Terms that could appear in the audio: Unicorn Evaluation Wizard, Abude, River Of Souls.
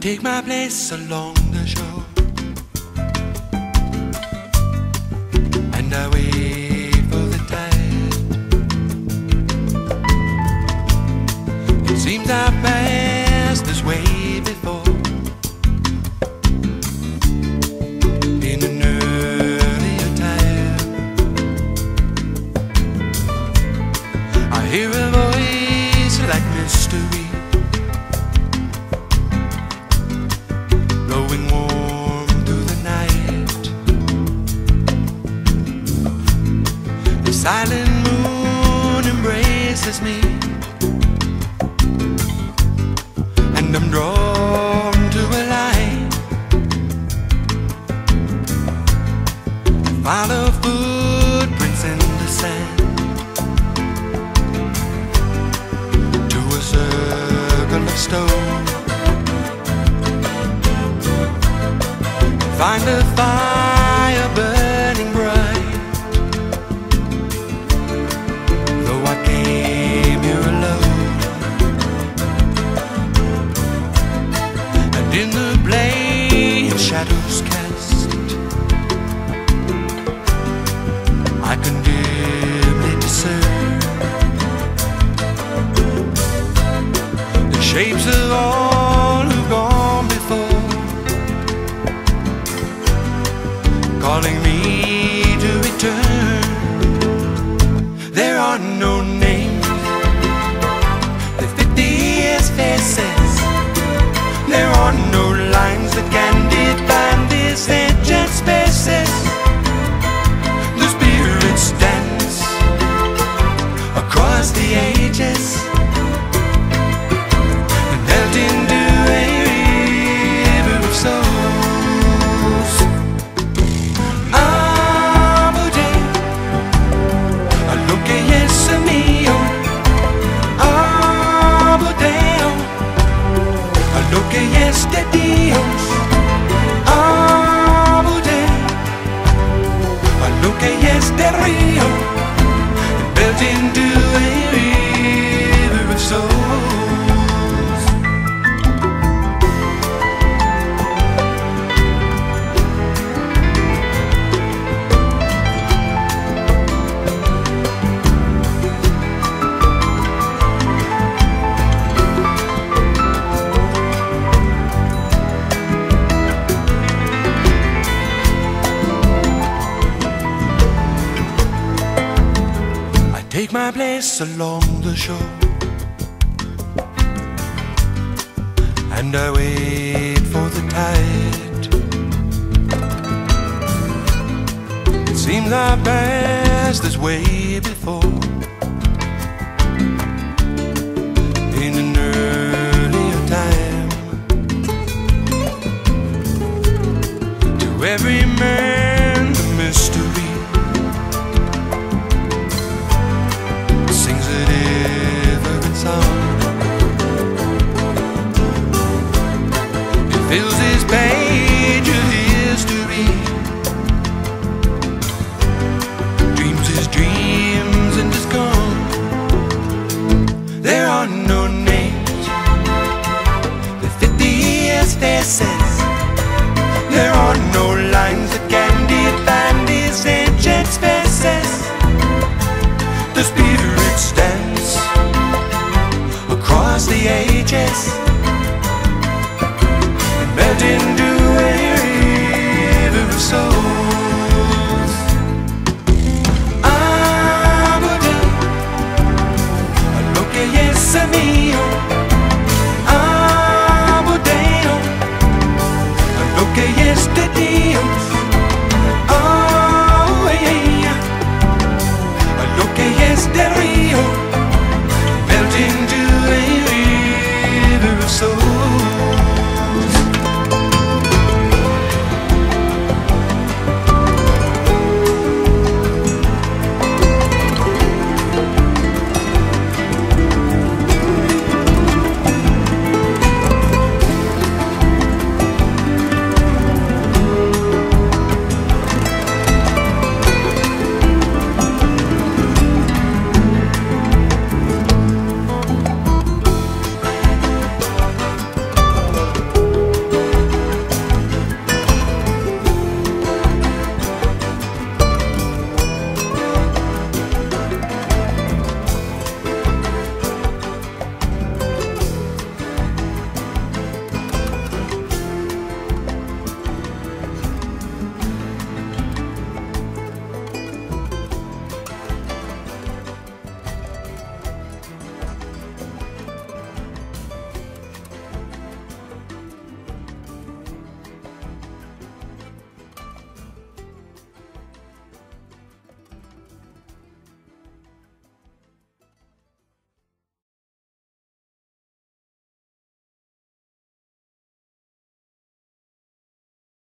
take my place along the shore, and I wait for the tide. It seems I've passed this way before, in an earlier time. I hear a voice like mystery, silent moon embraces me, and I'm drawn to a light. I follow footprints in the sand to a circle of stone. Find a fire burning bright. In the blade shadows cast, I can dimly discern the shapes of all who've gone before, calling me to return. There are no names that fit these faces. There are no lines that can define these ancient spaces. The spirits dance across the ages and melt into a river of souls. Abude, aloke yesu mio. Lo que es de Dios, abude, a lo que es de río, built into a river of souls. Take my place along the shore, and I wait for the tide. It seems I've passed this way before, in an earlier time. To every man the mystery fills this page of history. Dreams his dreams and is gone. There are no names that fit these faces. There are no lines that can define these ancient spaces. The spirits dance across the ages, melt into a river of souls. Abude, a lo que es mío. Abude, a lo que es de Dios.